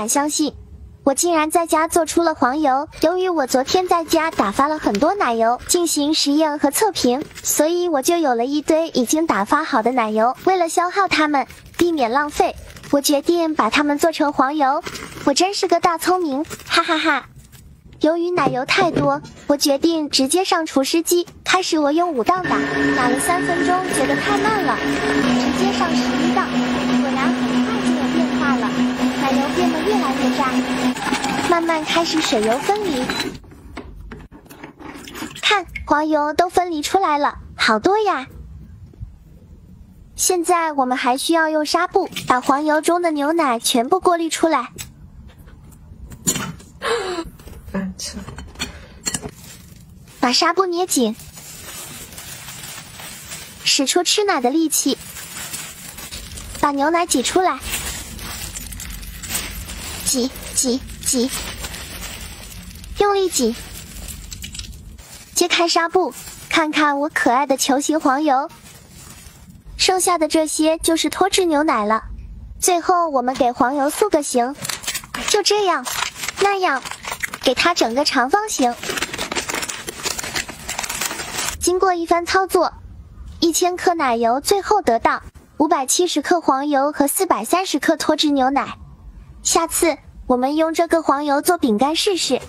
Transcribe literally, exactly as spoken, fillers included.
敢相信，我竟然在家做出了黄油。由于我昨天在家打发了很多奶油进行实验和测评，所以我就有了一堆已经打发好的奶油。为了消耗它们，避免浪费，我决定把它们做成黄油。我真是个大聪明，哈哈哈哈！由于奶油太多，我决定直接上除湿机。开始我用五档打，打了三分钟，觉得太慢了，直接上十一档。果然很快就有变化了，奶油变得越来越渣，慢慢开始水油分离。看，黄油都分离出来了，好多呀！现在我们还需要用纱布把黄油中的牛奶全部过滤出来。 把纱布捏紧，使出吃奶的力气，把牛奶挤出来，挤挤挤，用力挤。揭开纱布，看看我可爱的球形黄油。剩下的这些就是脱脂牛奶了。最后我们给黄油塑个形，就这样，那样。 给它整个长方形。经过一番操作，一千克奶油最后得到五百七十克黄油和四百三十克脱脂牛奶。下次我们用这个黄油做饼干试试。